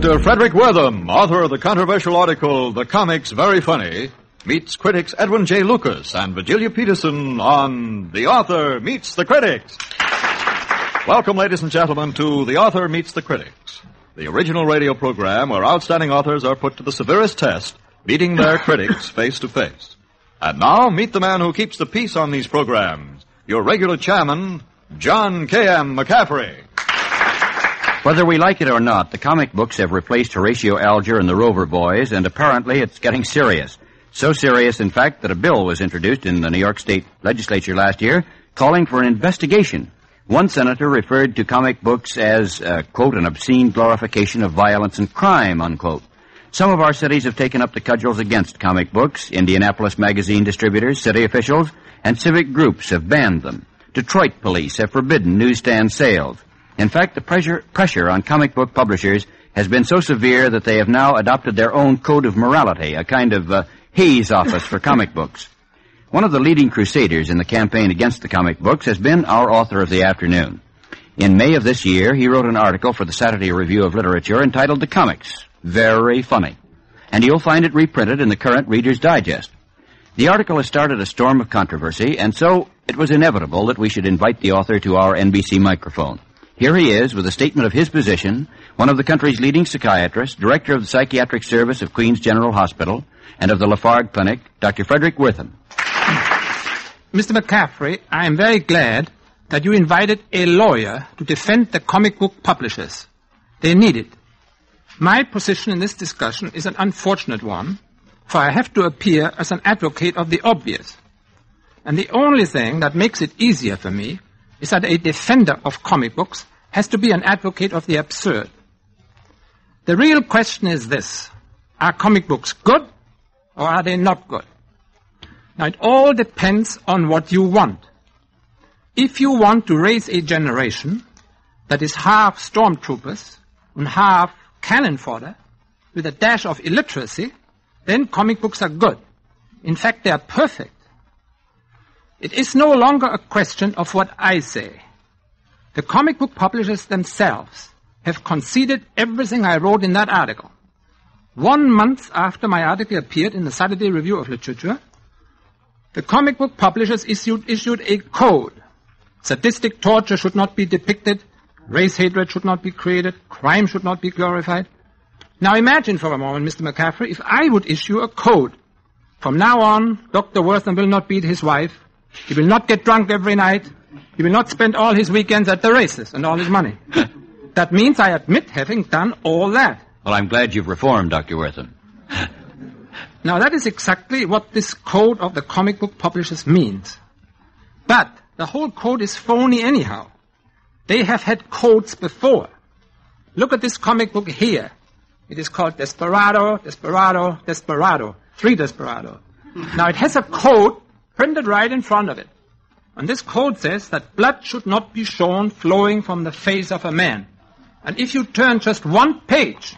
Dr. Frederic Wertham, author of the controversial article, The Comics Very Funny, meets critics Edwin J. Lucas and Virginia Peterson on The Author Meets the Critics. Welcome, ladies and gentlemen, to The Author Meets the Critics, the original radio program where outstanding authors are put to the severest test, meeting their critics face to face. And now, meet the man who keeps the peace on these programs, your regular chairman, John K.M. McCaffrey. Whether we like it or not, the comic books have replaced Horatio Alger and the Rover Boys, and apparently it's getting serious. So serious, in fact, that a bill was introduced in the New York State legislature last year calling for an investigation. One senator referred to comic books as, quote, an obscene glorification of violence and crime, unquote. Some of our cities have taken up the cudgels against comic books. Indianapolis magazine distributors, city officials, and civic groups have banned them. Detroit police have forbidden newsstand sales. In fact, the pressure on comic book publishers has been so severe that they have now adopted their own code of morality, a kind of Hayes office for comic books. One of the leading crusaders in the campaign against the comic books has been our author of the afternoon. In May of this year, he wrote an article for the Saturday Review of Literature entitled The Comics Very Funny, and you'll find it reprinted in the current Reader's Digest. The article has started a storm of controversy, and so it was inevitable that we should invite the author to our NBC microphone. Here he is with a statement of his position, one of the country's leading psychiatrists, director of the psychiatric service of Queen's General Hospital and of the Lafargue Clinic, Dr. Frederic Wertham. Mr. McCaffrey, I am very glad that you invited a lawyer to defend the comic book publishers. They need it. My position in this discussion is an unfortunate one, for I have to appear as an advocate of the obvious. And the only thing that makes it easier for me is that a defender of comic books has to be an advocate of the absurd. The real question is this: are comic books good or are they not good? Now, it all depends on what you want. If you want to raise a generation that is half stormtroopers and half cannon fodder with a dash of illiteracy, then comic books are good. In fact, they are perfect. It is no longer a question of what I say. The comic book publishers themselves have conceded everything I wrote in that article. 1 month after my article appeared in the Saturday Review of Literature, the comic book publishers issued a code. Sadistic torture should not be depicted. Race hatred should not be created. Crime should not be glorified. Now imagine for a moment, Mr. McCaffrey, if I would issue a code. From now on, Dr. Wertham will not beat his wife. He will not get drunk every night. He will not spend all his weekends at the races and all his money. That means I admit having done all that. Well, I'm glad you've reformed, Dr. Wertham. Now, that is exactly what this code of the comic book publishers means. But the whole code is phony anyhow. They have had codes before. Look at this comic book here. It is called Desperado, Desperado, Desperado. 3 Desperado. Now, it has a code printed right in front of it. And this code says that blood should not be shown flowing from the face of a man. And if you turn just one page,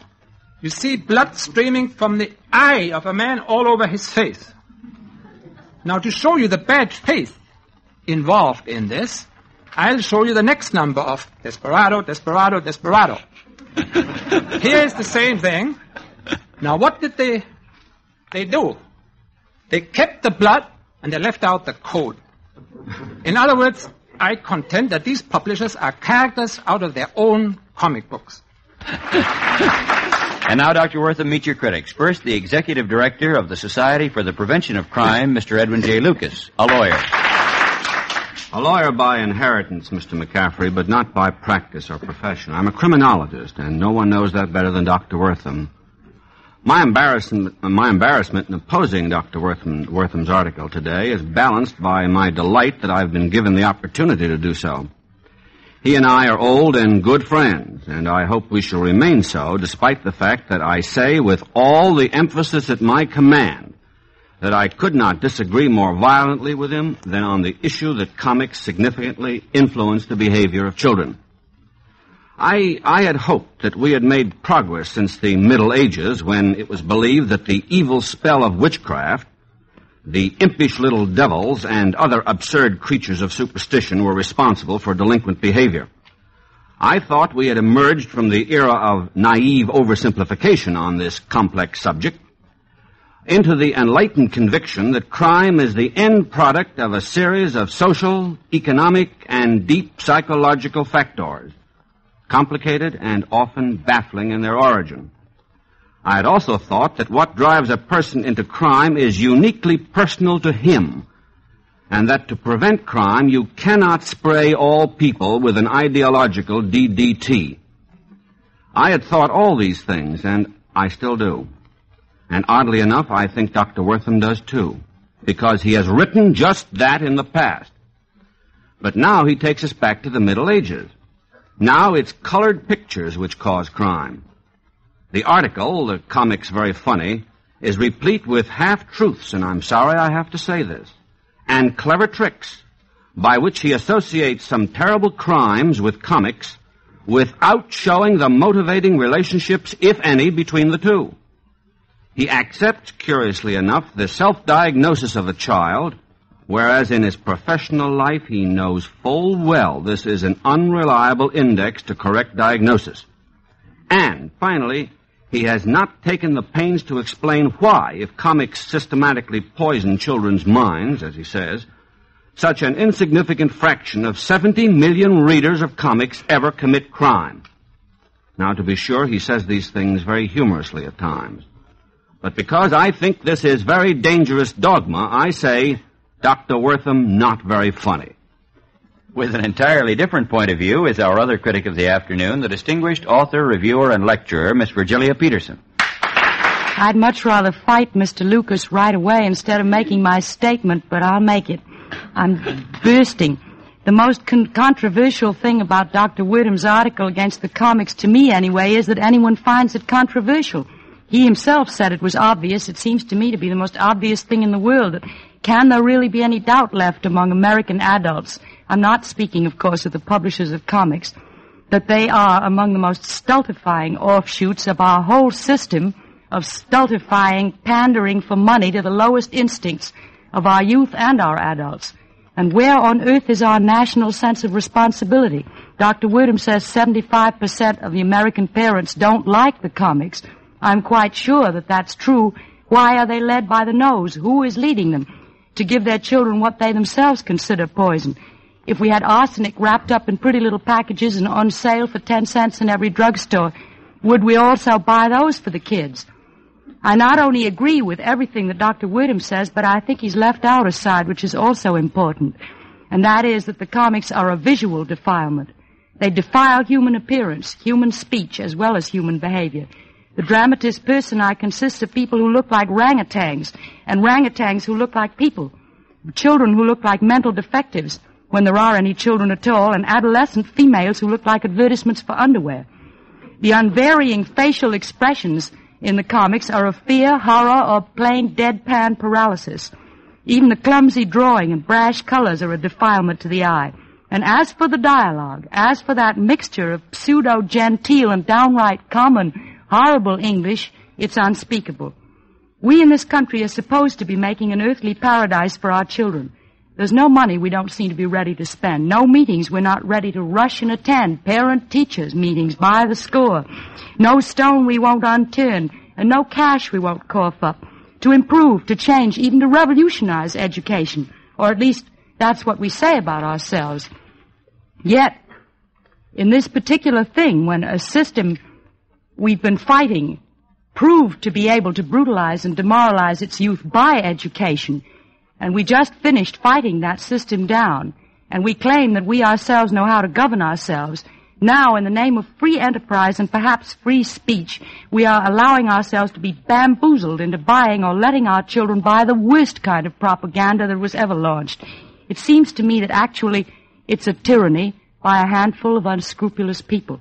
you see blood streaming from the eye of a man all over his face. Now, to show you the bad faith involved in this, I'll show you the next number of Desperado, Desperado, Desperado. Here is the same thing. Now, what did they do? They kept the blood, and they left out the code. In other words, I contend that these publishers are characters out of their own comic books. And now, Dr. Wertham, meet your critics. First, the executive director of the Society for the Prevention of Crime, Mr. Edwin J. Lucas, a lawyer. A lawyer by inheritance, Mr. McCaffrey, but not by practice or profession. I'm a criminologist, and no one knows that better than Dr. Wertham. My embarrassment in opposing Dr. Wertham's article today is balanced by my delight that I've been given the opportunity to do so. He and I are old and good friends, and I hope we shall remain so, despite the fact that I say with all the emphasis at my command that I could not disagree more violently with him than on the issue that comics significantly influence the behavior of children. I had hoped that we had made progress since the Middle Ages, when it was believed that the evil spell of witchcraft, the impish little devils, and other absurd creatures of superstition were responsible for delinquent behavior. I thought we had emerged from the era of naive oversimplification on this complex subject into the enlightened conviction that crime is the end product of a series of social, economic, and deep psychological factors, complicated and often baffling in their origin. I had also thought that what drives a person into crime is uniquely personal to him, and that to prevent crime, you cannot spray all people with an ideological DDT. I had thought all these things, and I still do. And oddly enough, I think Dr. Wertham does too, because he has written just that in the past. But now he takes us back to the Middle Ages. Now it's colored pictures which cause crime. The article, the comic's very funny, is replete with half-truths, and I'm sorry I have to say this, and clever tricks by which he associates some terrible crimes with comics without showing the motivating relationships, if any, between the two. He accepts, curiously enough, the self-diagnosis of a child, whereas in his professional life he knows full well this is an unreliable index to correct diagnosis. And, finally, he has not taken the pains to explain why, if comics systematically poison children's minds, as he says, such an insignificant fraction of 70 million readers of comics ever commit crime. Now, to be sure, he says these things very humorously at times. But because I think this is very dangerous dogma, I say, Dr. Wertham, not very funny. With an entirely different point of view is our other critic of the afternoon, the distinguished author, reviewer, and lecturer, Miss Virginia Peterson. I'd much rather fight Mr. Lucas right away instead of making my statement, but I'll make it. I'm bursting. The most controversial thing about Dr. Wertham's article against the comics, to me anyway, is that anyone finds it controversial. He himself said it was obvious. It seems to me to be the most obvious thing in the world. Can there really be any doubt left among American adults? I'm not speaking, of course, of the publishers of comics, that they are among the most stultifying offshoots of our whole system of stultifying, pandering for money to the lowest instincts of our youth and our adults. And where on earth is our national sense of responsibility? Dr. Wertham says 75% of the American parents don't like the comics. I'm quite sure that that's true. Why are they led by the nose? Who is leading them to give their children what they themselves consider poison? If we had arsenic wrapped up in pretty little packages and on sale for 10 cents in every drugstore, would we also buy those for the kids? I not only agree with everything that Dr. Wertham says, but I think he's left out a side which is also important, and that is that the comics are a visual defilement. They defile human appearance, human speech, as well as human behavior. The dramatist personae consists of people who look like orangutans, and orangutans who look like people, children who look like mental defectives, when there are any children at all, and adolescent females who look like advertisements for underwear. The unvarying facial expressions in the comics are of fear, horror, or plain deadpan paralysis. Even the clumsy drawing and brash colors are a defilement to the eye. And as for the dialogue, as for that mixture of pseudo-genteel and downright common, horrible English, it's unspeakable. We in this country are supposed to be making an earthly paradise for our children. There's no money we don't seem to be ready to spend. No meetings we're not ready to rush and attend. Parent-teachers meetings by the score. No stone we won't unturn, and no cash we won't cough up. To improve, to change, even to revolutionize education. Or at least that's what we say about ourselves. Yet, in this particular thing, when a system we've been fighting proved to be able to brutalize and demoralize its youth by education, and we just finished fighting that system down, and we claim that we ourselves know how to govern ourselves. Now, in the name of free enterprise and perhaps free speech, we are allowing ourselves to be bamboozled into buying or letting our children buy the worst kind of propaganda that was ever launched. It seems to me that actually it's a tyranny by a handful of unscrupulous people.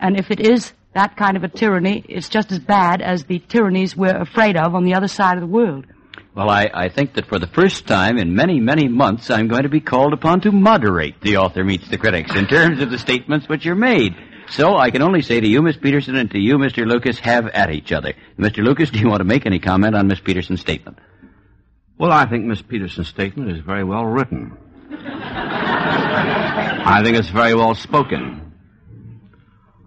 And if it is that kind of a tyranny, it's just as bad as the tyrannies we're afraid of on the other side of the world. Well, I think that for the first time in many, many months, I'm going to be called upon to moderate The Author Meets the Critics in terms of the statements which are made. So I can only say to you, Miss Peterson, and to you, Mr. Lucas, have at each other. Mr. Lucas, do you want to make any comment on Miss Peterson's statement? Well, I think Miss Peterson's statement is very well written. I think it's very well spoken.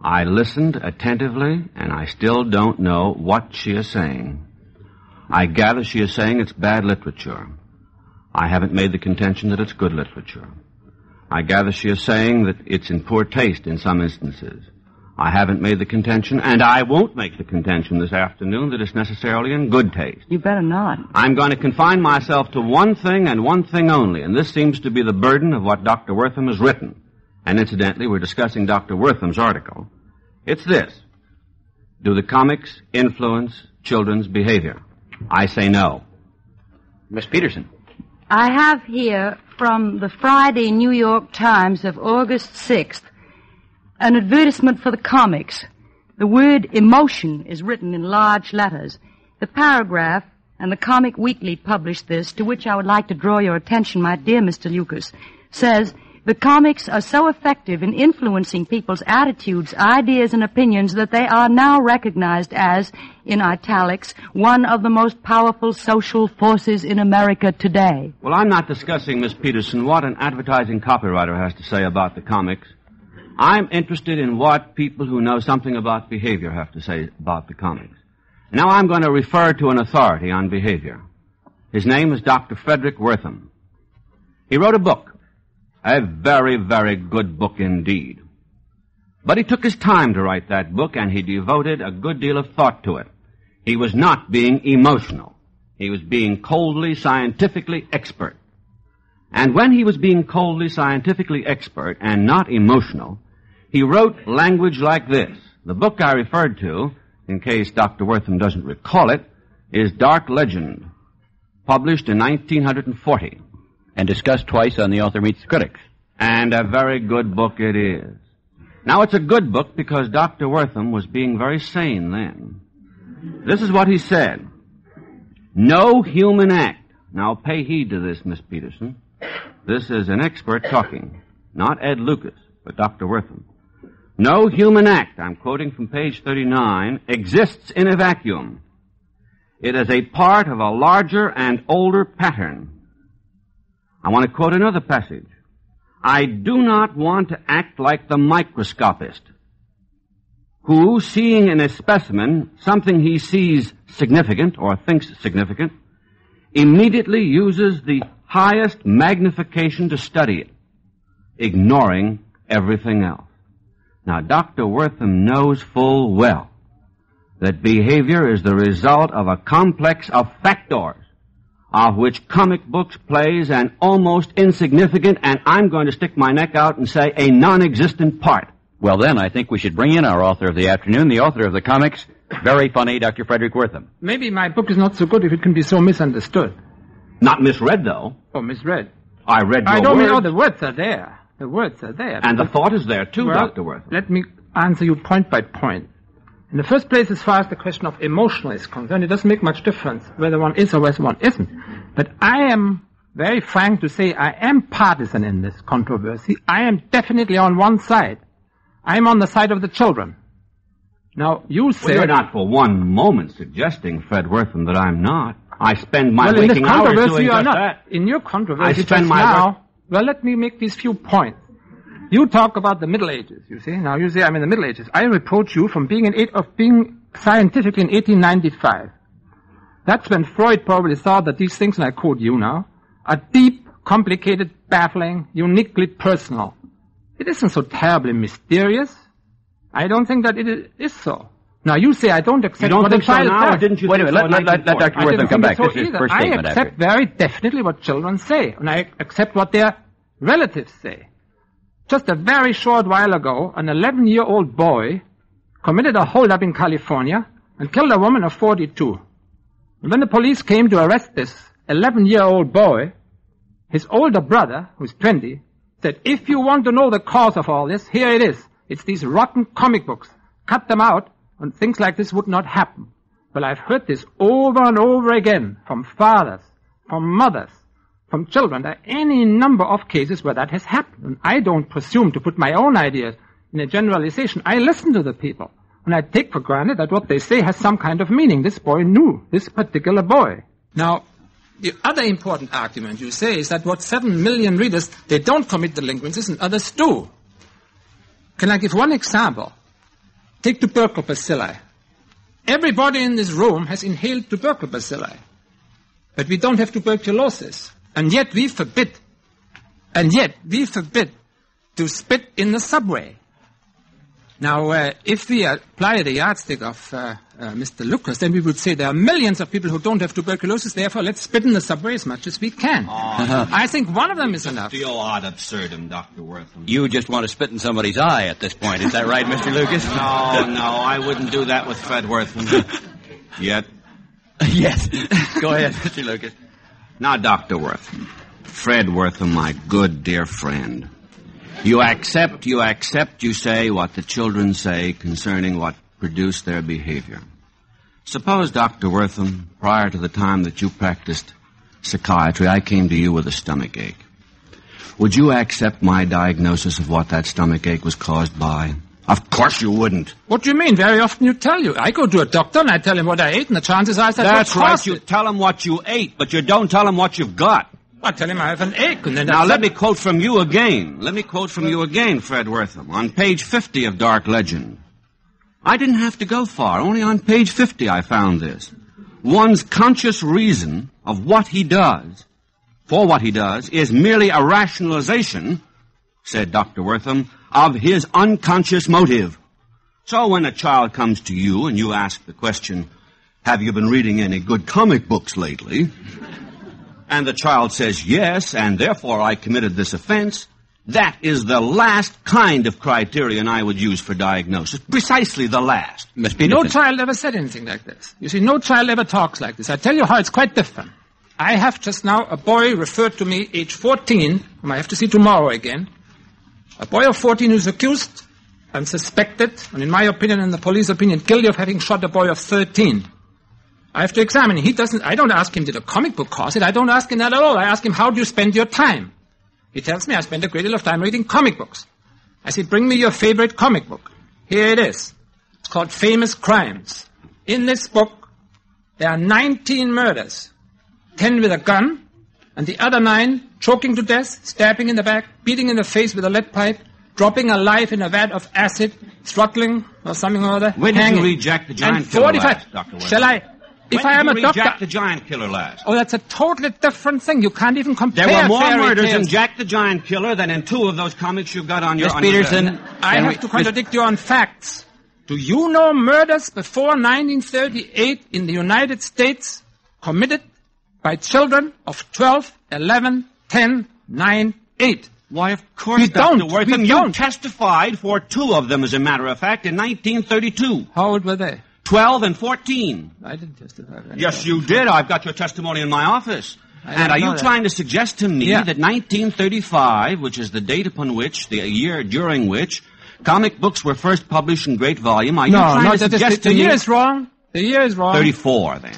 I listened attentively, and I still don't know what she is saying. I gather she is saying it's bad literature. I haven't made the contention that it's good literature. I gather she is saying that it's in poor taste in some instances. I haven't made the contention, and I won't make the contention this afternoon that it's necessarily in good taste. You better not. I'm going to confine myself to one thing and one thing only, and this seems to be the burden of what Dr. Wertham has written. And incidentally, we're discussing Dr. Wertham's article. It's this. Do the comics influence children's behavior? I say no. Miss Peterson. I have here from the Friday New York Times of August 6th an advertisement for the comics. The word emotion is written in large letters. The paragraph, and the Comic Weekly published this, to which I would like to draw your attention, my dear Mr. Lucas, says, the comics are so effective in influencing people's attitudes, ideas, and opinions that they are now recognized as, in italics, one of the most powerful social forces in America today. Well, I'm not discussing, Miss Peterson, what an advertising copywriter has to say about the comics. I'm interested in what people who know something about behavior have to say about the comics. Now I'm going to refer to an authority on behavior. His name is Dr. Frederic Wertham. He wrote a book, a very, very good book indeed. But he took his time to write that book, and he devoted a good deal of thought to it. He was not being emotional. He was being coldly, scientifically expert. And when he was being coldly, scientifically expert and not emotional, he wrote language like this. The book I referred to, in case Dr. Wertham doesn't recall it, is Dark Legend, published in 1940. And discussed twice on The Author Meets the Critics. And a very good book it is. Now, it's a good book because Dr. Wertham was being very sane then. This is what he said. No human act. Now, pay heed to this, Miss Peterson. This is an expert talking, not Ed Lucas, but Dr. Wertham. No human act, I'm quoting from page 39, exists in a vacuum. It is a part of a larger and older pattern. I want to quote another passage. I do not want to act like the microscopist who, seeing in a specimen something he sees significant or thinks significant, immediately uses the highest magnification to study it, ignoring everything else. Now, Dr. Wertham knows full well that behavior is the result of a complex of factors, of which comic books plays an almost insignificant, and I'm going to stick my neck out and say a non-existent part. Well, then, I think we should bring in our author of the afternoon, the author of the comics, very funny, Dr. Frederic Wertham. Maybe my book is not so good if it can be so misunderstood. Not misread, though. Oh, misread. I read your words. I don't know. The words are there. The words are there. And the thought is there, too, well, Dr. Wertham. Let me answer you point by point. In the first place, as far as the question of emotional is concerned, it doesn't make much difference whether one is or whether one isn't. But I am very frank to say I am partisan in this controversy. I am definitely on one side. I am on the side of the children. Now, you say... Well, you're not for one moment suggesting, Fred Wertham, that I'm not. I spend my waking hours doing just that. In your controversy just now... Well, let me make these few points. You talk about the Middle Ages, you see. Now, you say I'm in the Middle Ages. I reproach you from being scientifically in 1895. That's when Freud probably thought that these things, and I quote you now, are deep, complicated, baffling, uniquely personal. It isn't so terribly mysterious. I don't think that it is so. Now, you say I don't accept what a child says. Didn't you think so now? Let Dr. Wertham come back. This is first statement. I accept very definitely what children say, and I accept what their relatives say. Just a very short while ago, an 11-year-old boy committed a holdup in California and killed a woman of 42. And when the police came to arrest this 11-year-old boy, his older brother, who's 20, said, if you want to know the cause of all this, here it is. It's these rotten comic books. Cut them out, and things like this would not happen. Well, I've heard this over and over again from fathers, from mothers, from children. There are any number of cases where that has happened. And I don't presume to put my own ideas in a generalization. I listen to the people, and I take for granted that what they say has some kind of meaning. This boy knew, this particular boy. Now, the other important argument you say is that what 7 million readers, they don't commit delinquencies and others do. Can I give one example? Take tuberculobacilli. Everybody in this room has inhaled tuberculobacilli. But we don't have tuberculosis. And yet we forbid. To spit in the subway. Now, if we apply the yardstick of Mr. Lucas, then we would say there are millions of people who don't have tuberculosis, therefore let's spit in the subway as much as we can. Oh, I think one of them is enough. Still ad absurdum, Dr. Wertham. You just want to spit in somebody's eye at this point. Is that right, Mr. Lucas? No, I wouldn't do that with Fred Wertham. Yet? Yes. Go ahead, Mr. Lucas. Now, Dr. Wertham, Fred Wertham, my good dear friend, you say what the children say concerning what produced their behavior. Suppose, Dr. Wertham, prior to the time that you practiced psychiatry, I came to you with a stomach ache. Would you accept my diagnosis of what that stomach ache was caused by? Of course you wouldn't. What do you mean? Very often you tell you. I go to a doctor and I tell him what I ate, and the chances are that's what caused it. That's right. You tell him what you ate, but you don't tell him what you've got. I tell him I have an ache, and then now let me quote from you again. Fred Wertham, on page 50 of Dark Legend. I didn't have to go far. Only on page 50 I found this. One's conscious reason of what he does, for what he does, is merely a rationalization, said Dr. Wertham, of his unconscious motive. So when a child comes to you and you ask the question, have you been reading any good comic books lately? And the child says, yes, and therefore I committed this offense, that is the last kind of criterion I would use for diagnosis. Precisely the last. Miss Peterson. No child ever said anything like this. You see, no child ever talks like this. I tell you how it's quite different. I have just now a boy referred to me, age 14, whom I have to see tomorrow again. A boy of 14 who's accused and suspected, and in my opinion and the police opinion, guilty of having shot a boy of 13. I have to examine. I don't ask him, did a comic book cause it? I don't ask him that at all. I ask him, how do you spend your time? He tells me, I spend a great deal of time reading comic books. I say, bring me your favorite comic book. Here it is. It's called Famous Crimes. In this book, there are 19 murders. 10 with a gun, and the other 9 choking to death, stabbing in the back, beating in the face with a lead pipe, dropping alive in a vat of acid, throttling or something or other. When did you read Jack the Giant Killer last, Dr. Wertham? Shall I... If I am a doctor... Jack the Giant Killer last? Oh, that's a totally different thing. You can't even compare. There were more murders in Jack the Giant Killer than in 2 of those comics you've got on your... Miss Peterson... I have to contradict you on facts. Do you know murders before 1938 in the United States committed by children of 12, 11, 10, 9, 8? Why, of course, Dr. Wertham, you testified for 2 of them, as a matter of fact, in 1932. How old were they? 12 and 14. I didn't testify. Yes, you did. I've got your testimony in my office. And are you trying to suggest to me that 1935, which is the date upon which, the year during which, comic books were first published in great volume, are you trying to suggest to me... No, the year is wrong. The year is wrong. 34, then.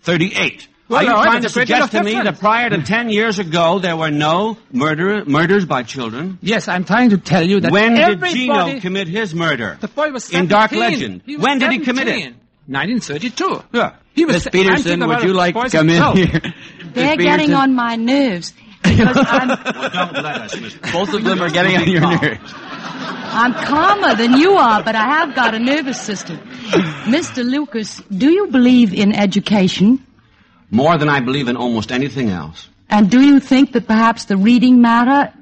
38. Well, are you trying to suggest to me that prior to 10 years ago there were no murders by children? Yes, I'm trying to tell you that. When did Gino commit his murder? The boy was 17. In Dark Legend. When did he commit it? 1932. Yeah. Miss Peterson, would you like to come in here? They're getting on my nerves. Because well, don't let us, Miss. Both of them are getting on your nerves. I'm calmer than you are, but I have got a nervous system. Mr. Lucas, do you believe in education? More than I believe in almost anything else. And do you think that perhaps the reading matter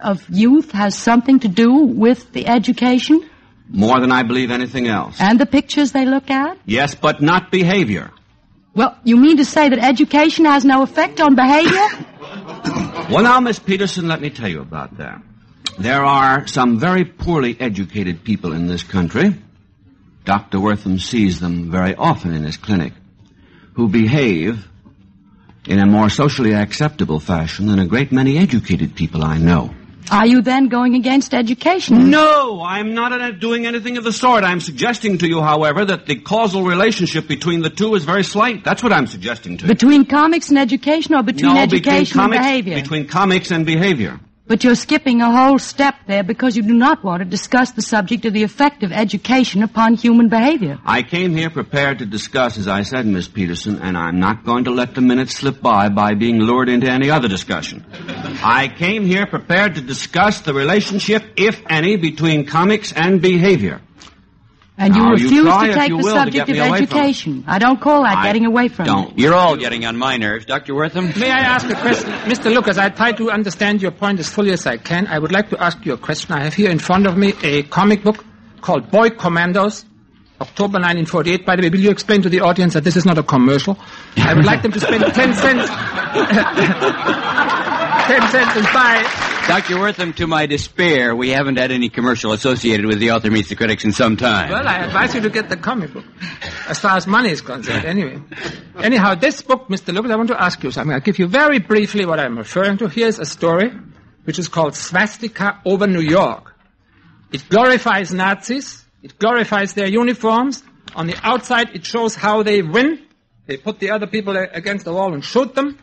of youth has something to do with the education? More than I believe anything else. And the pictures they look at? Yes, but not behavior. Well, you mean to say that education has no effect on behavior? Well, now, Miss Peterson, let me tell you about that. There are some very poorly educated people in this country. Dr. Wertham sees them very often in his clinic, who behave in a more socially acceptable fashion than a great many educated people I know. Are you then going against education? No, I'm not doing anything of the sort. I'm suggesting to you, however, that the causal relationship between the two is very slight. That's what I'm suggesting to you. Between comics and education, or between education and behavior? Between comics and behavior. But you're skipping a whole step there because you do not want to discuss the subject of the effect of education upon human behavior. I came here prepared to discuss, as I said, Miss Peterson, and I'm not going to let the minutes slip by being lured into any other discussion. I came here prepared to discuss the relationship, if any, between comics and behavior. And you refuse to take the subject of education. I don't call that getting away from it. You're all getting on my nerves. Dr. Wertham? May I ask a question? Mr. Lucas, I try to understand your point as fully as I can. I would like to ask you a question. I have here in front of me a comic book called Boy Commandos, October 1948. By the way, will you explain to the audience that this is not a commercial? I would like them to spend 10 cents... 10 cents and buy... Dr. Wertham, to my despair, we haven't had any commercial associated with The Author Meets the Critics in some time. Well, I advise you to get the comic book, as far as money is concerned, anyway. Anyhow, this book, Mr. Lucas, I want to ask you something. I'll give you very briefly what I'm referring to. Here's a story which is called Swastika over New York. It glorifies Nazis. It glorifies their uniforms. On the outside, it shows how they win. They put the other people against the wall and shoot them.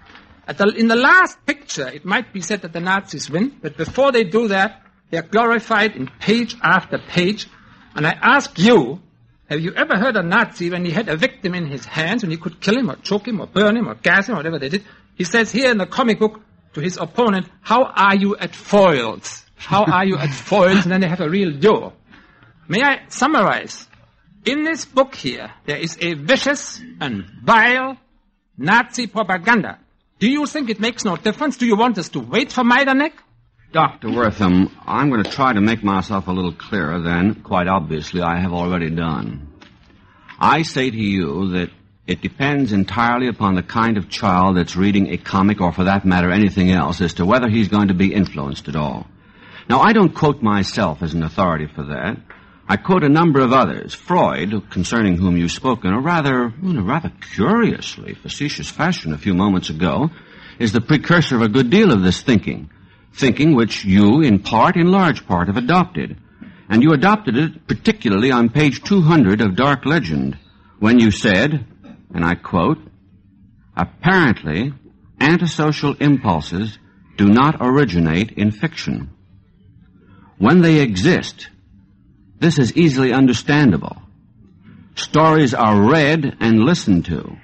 In the last picture, it might be said that the Nazis win, but before they do that, they are glorified in page after page. And I ask you, have you ever heard a Nazi, when he had a victim in his hands, and he could kill him or choke him or burn him or gas him or whatever they did, he says here in the comic book to his opponent, how are you at foils? How are you at foils? And then they have a real duel. May I summarize? In this book here, there is a vicious and vile Nazi propaganda. Do you think it makes no difference? Do you want us to wait for Majdanek? Dr. Wertham, I'm going to try to make myself a little clearer than, quite obviously, I have already done. I say to you that it depends entirely upon the kind of child that's reading a comic, or for that matter anything else, as to whether he's going to be influenced at all. Now, I don't quote myself as an authority for that. I quote a number of others. Freud, concerning whom you spoke in a rather curiously facetious fashion a few moments ago, is the precursor of a good deal of this thinking which you, in large part, have adopted. And you adopted it particularly on page 200 of Dark Legend, when you said, and I quote, "Apparently, antisocial impulses do not originate in fiction. When they exist... this is easily understandable. Stories are read and listened to,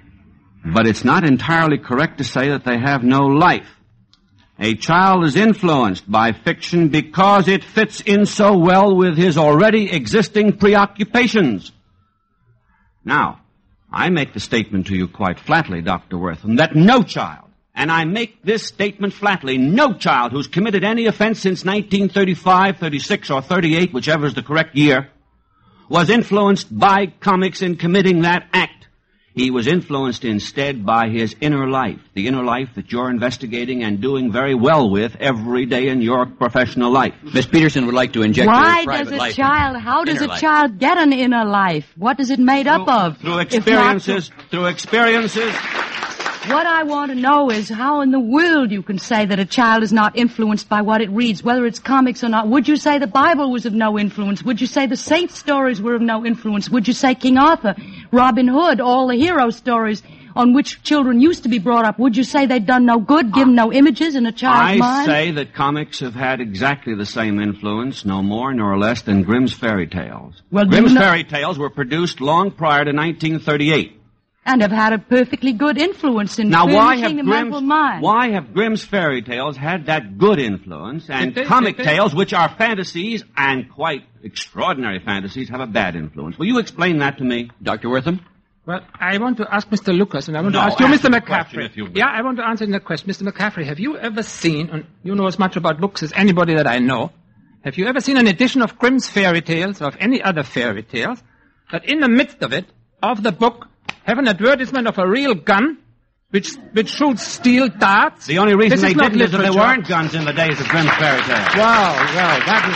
but it's not entirely correct to say that they have no life. A child is influenced by fiction because it fits in so well with his already existing preoccupations." Now, I make the statement to you quite flatly, Dr. Wertham, that no child, and I make this statement flatly, no child who's committed any offense since 1935, 36, or 38, whichever is the correct year, was influenced by comics in committing that act. He was influenced instead by his inner life, the inner life that you're investigating and doing very well with every day in your professional life. Miss Peterson would like to inject her private life. How does a child get an inner life? What is it made up of? Through experiences... What I want to know is how in the world you can say that a child is not influenced by what it reads, whether it's comics or not. Would you say the Bible was of no influence? Would you say the saint stories were of no influence? Would you say King Arthur, Robin Hood, all the hero stories on which children used to be brought up, would you say they'd done no good, given no images in a child's mind? I say that comics have had exactly the same influence, no more nor less, than Grimm's Fairy Tales. Well, Grimm's Fairy Tales were produced long prior to 1938. And have had a perfectly good influence in the mental mind. Why have Grimm's Fairy Tales had that good influence, and comic tales, which are fantasies, and quite extraordinary fantasies, have a bad influence? Will you explain that to me, Dr. Wertham? Well, I want to ask Mr. Lucas, and I want to ask you, Mr. McCaffrey. Yeah, I want to answer the question. Mr. McCaffrey, have you ever seen, and you know as much about books as anybody that I know, have you ever seen an edition of Grimm's Fairy Tales, or of any other fairy tales, that in the midst of it, of the book, have an advertisement of a real gun which shoots steel darts? The only reason they didn't is that there weren't guns in the days of Grimm's Fairy Tales. Wow, that is...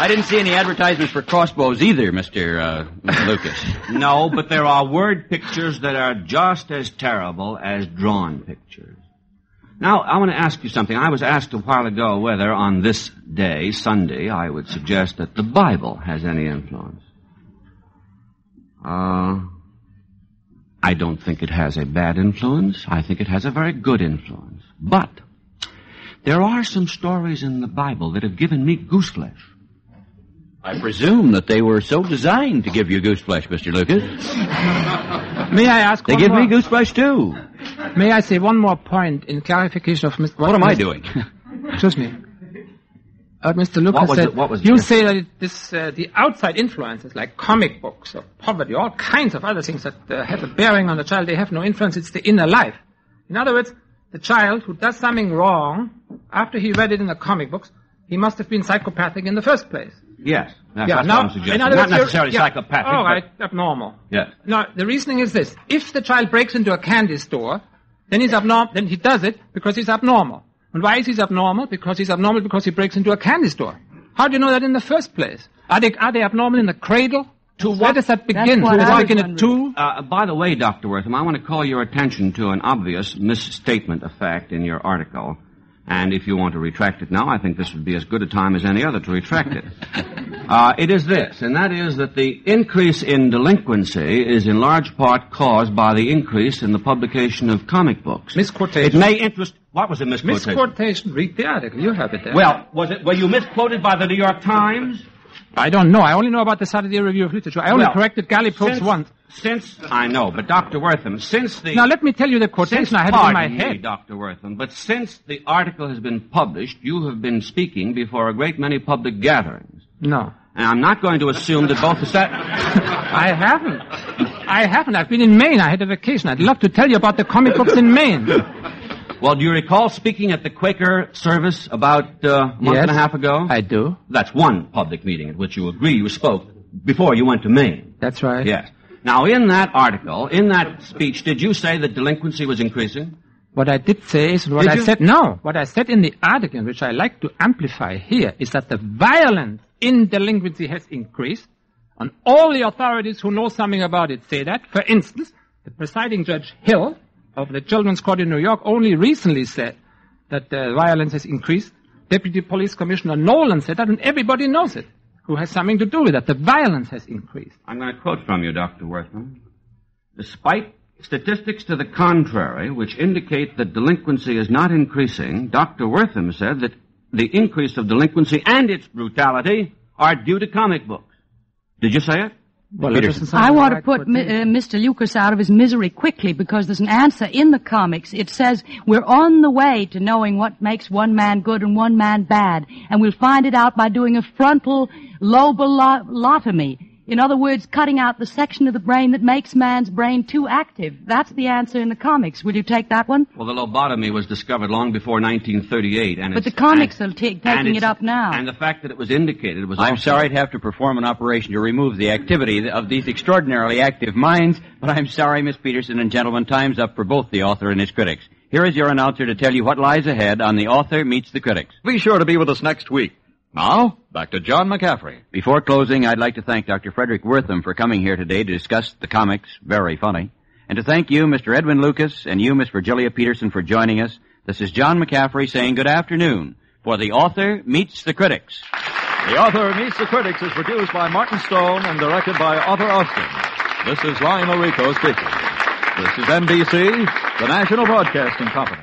I didn't see any advertisements for crossbows either, Mr. Lucas. No, but there are word pictures that are just as terrible as drawn pictures. Now, I want to ask you something. I was asked a while ago whether on this day, Sunday, I would suggest that the Bible has any influence. I don't think it has a bad influence. I think it has a very good influence. But there are some stories in the Bible that have given me gooseflesh. I presume that they were so designed to give you gooseflesh, Mr. Lucas. May I ask one more? They give me gooseflesh, too. May I say one more point in clarification of Mr. What am I doing? Excuse me. Mr. Lucas said, you say that the outside influences like comic books or poverty, all kinds of other things that have a bearing on the child, they have no influence, it's the inner life. In other words, the child who does something wrong, after he read it in the comic books, he must have been psychopathic in the first place. Yes. That's what I'm suggesting. Not necessarily psychopathic. All right, abnormal. Yes. Now, the reasoning is this. If the child breaks into a candy store, then he's abnormal, then he does it because he's abnormal. And why is he abnormal? Because he's abnormal because he breaks into a candy store. How do you know that in the first place? Are they abnormal in the cradle? To what does that begin? By the way, Dr. Wertham, I want to call your attention to an obvious misstatement of fact in your article. And if you want to retract it now, I think this would be as good a time as any other to retract it. It is this, and that is that the increase in delinquency is in large part caused by the increase in the publication of comic books. Misquotation. It may interest... What was a misquotation? Misquotation. Read the article. You have it there. Well, were you misquoted by the New York Times? I don't know. I only know about the Saturday Review of Literature. I only corrected Gallipo's once. I know, but Dr. Wertham, since the... Now, let me tell you the quotation I had in my head. Me, Dr. Wertham, but since the article has been published, you have been speaking before a great many public gatherings. No. And I'm not going to assume that both the... I haven't. I've been in Maine. I had a vacation. I'd love to tell you about the comic books in Maine. Well, do you recall speaking at the Quaker service about a month and a half ago? I do. That's one public meeting at which you agree you spoke before you went to Maine. That's right. Yes. Now, in that article, in that speech, did you say that delinquency was increasing? What I did say is what I said. No. What I said in the article, which I like to amplify here, is that the violence in delinquency has increased, and all the authorities who know something about it say that. For instance, the presiding Judge Hill of the Children's Court in New York only recently said that violence has increased. Deputy Police Commissioner Nolan said that, and everybody knows it, who has something to do with that. The violence has increased. I'm going to quote from you, Dr. Wertham. Despite statistics to the contrary, which indicate that delinquency is not increasing, Dr. Wertham said that the increase of delinquency and its brutality are due to comic books. Did you say it? Well, I want to put Mr. Lucas out of his misery quickly because there's an answer in the comics. It says we're on the way to knowing what makes one man good and one man bad, and we'll find it out by doing a frontal lobotomy. In other words, cutting out the section of the brain that makes man's brain too active. That's the answer in the comics. Will you take that one? Well, the lobotomy was discovered long before 1938. But the comics are taking it up now. And the fact that it was indicated was... I'm sorry to have to perform an operation to remove the activity of these extraordinarily active minds, but I'm sorry, Miss Peterson and gentlemen, time's up for both the author and his critics. Here is your announcer to tell you what lies ahead on The Author Meets the Critics. Be sure to be with us next week. Now, back to John McCaffrey. Before closing, I'd like to thank Dr. Frederic Wertham for coming here today to discuss the comics, very funny, and to thank you, Mr. Edwin Lucas, and you, Miss Virginia Peterson, for joining us. This is John McCaffrey saying good afternoon for The Author Meets the Critics. The Author Meets the Critics is produced by Martin Stone and directed by Arthur Austin. This is Lionel Rico speaking. This is NBC, the National Broadcasting Company.